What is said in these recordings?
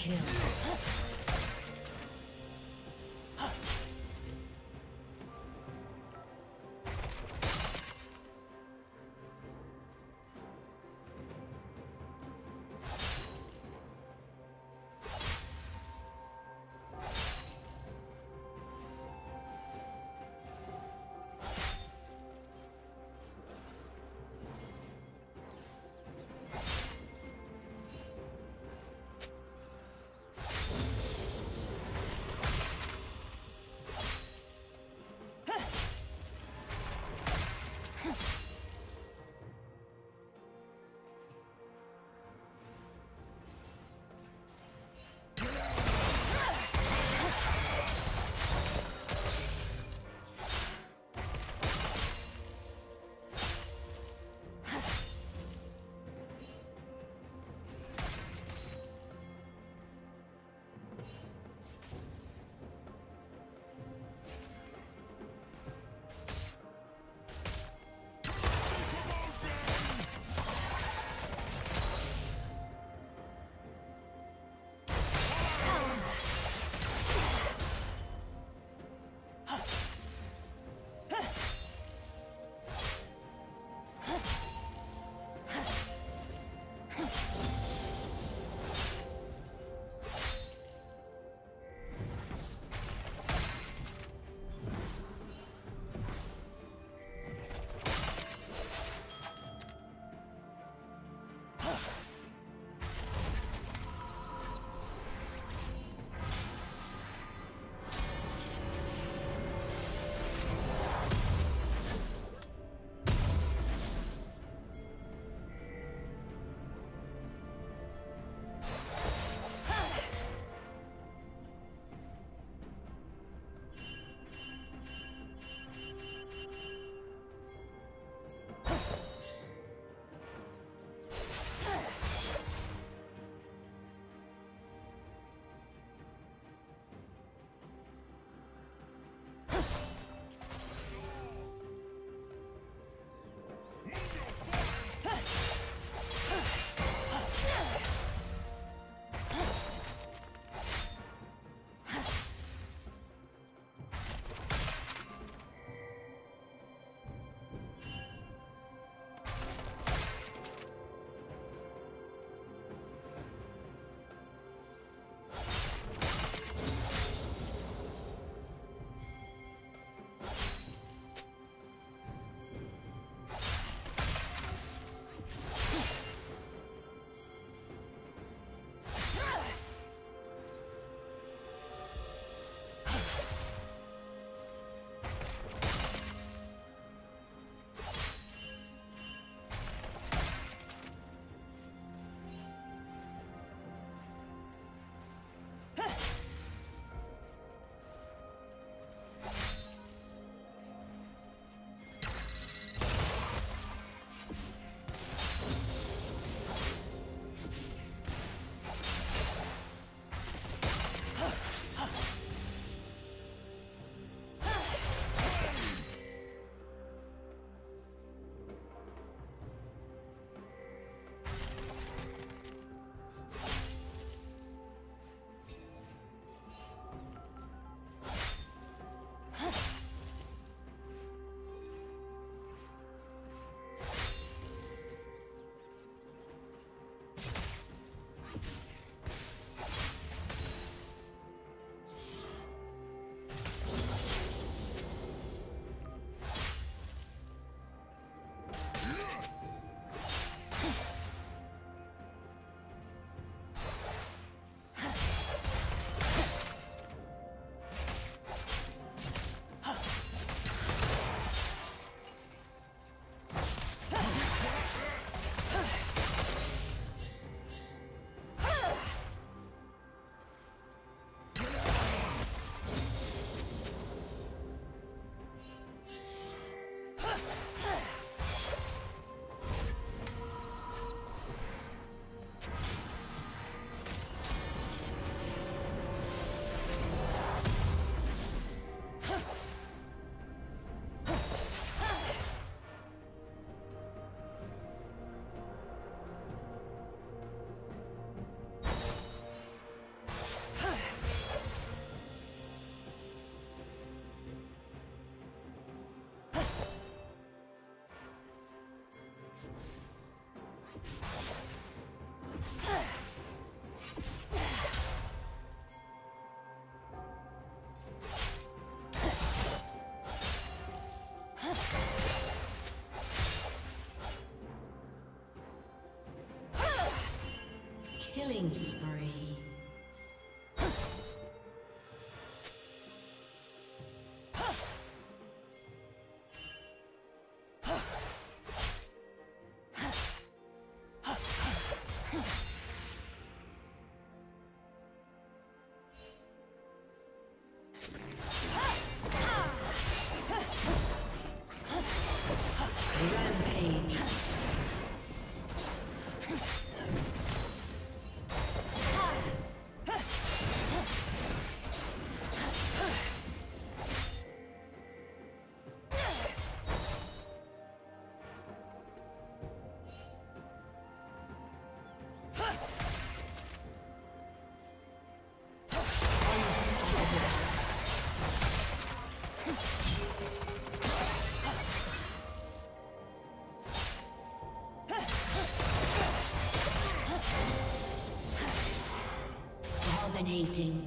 kill. Killing spree. Dominating.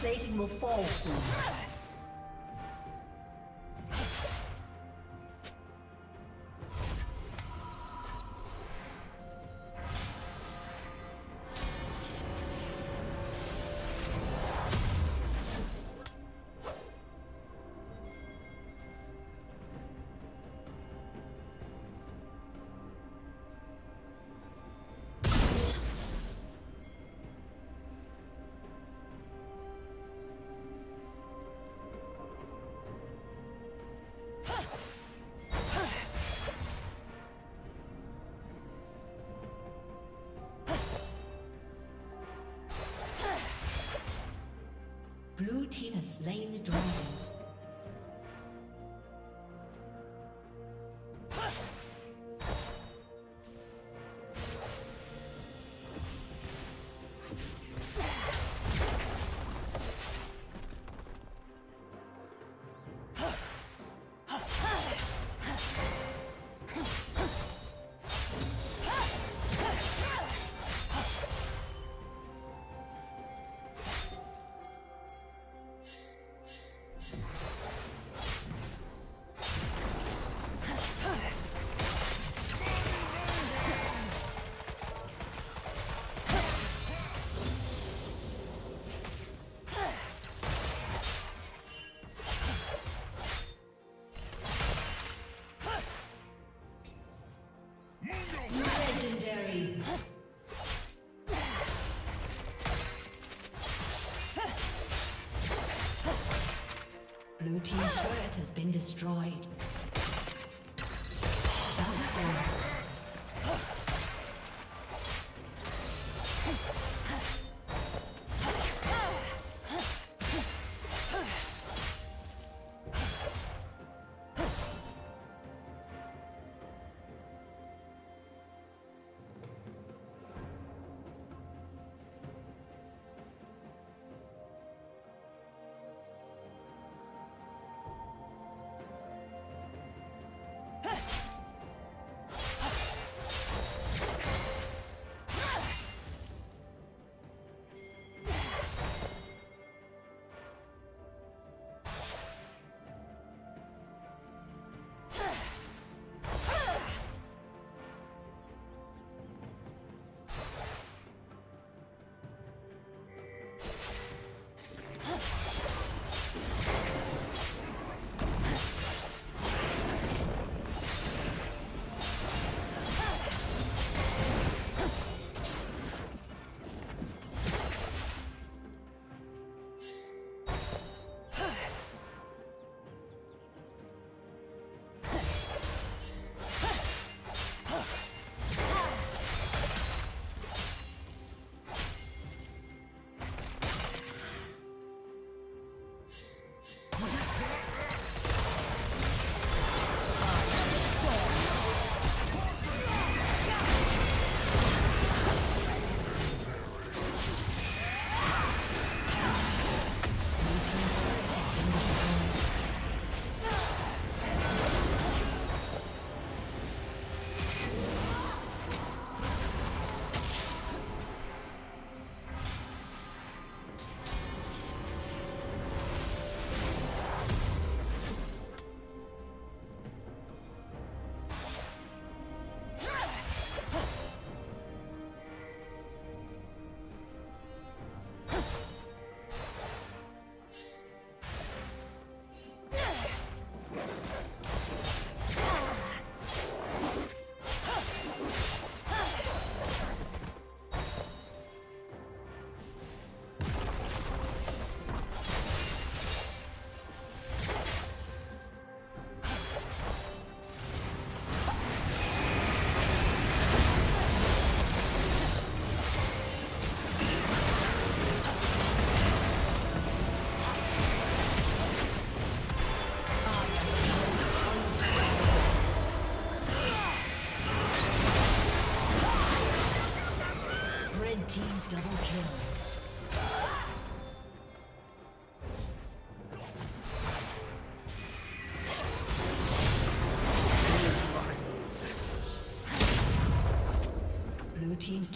Plating will fall soon. Blue team has slain the dragon. destroyed. Team's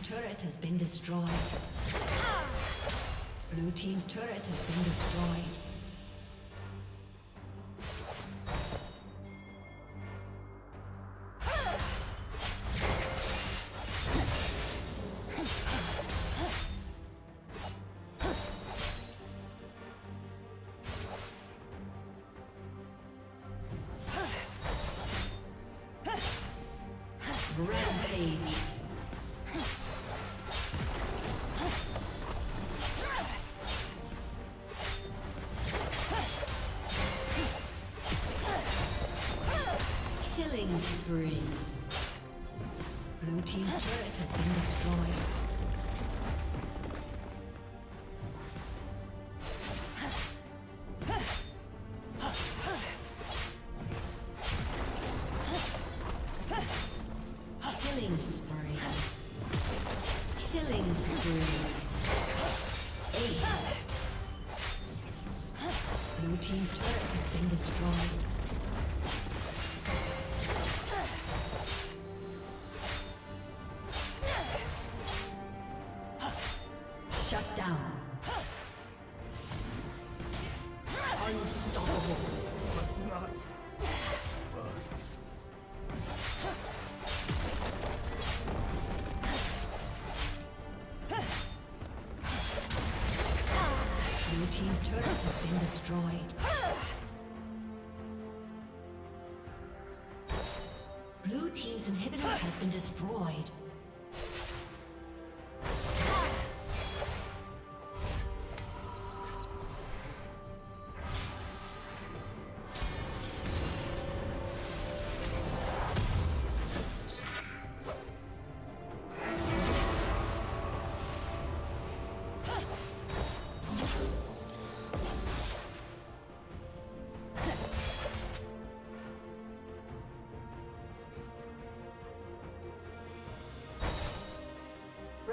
turret has been destroyed. Blue team's turret has been destroyed. Blue team's turret has been destroyed. Rampage. Killing spree. Blue team's turret has been destroyed. Shut down. Unstoppable. But not. But. Blue team's turret has been destroyed. Blue team's inhibitor has been destroyed. The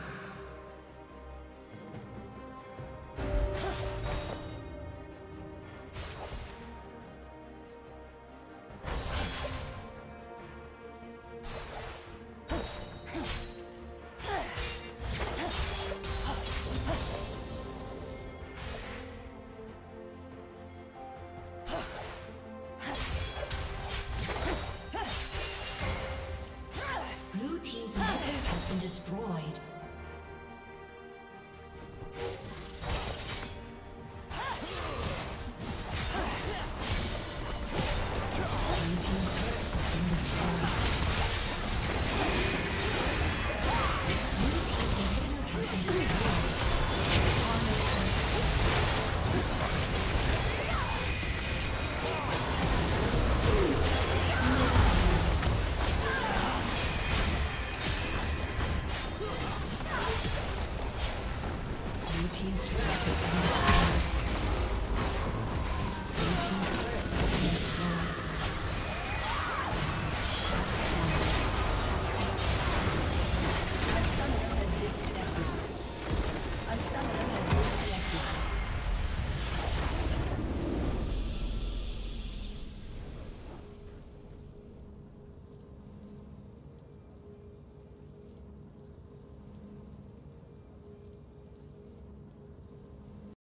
Destroyed.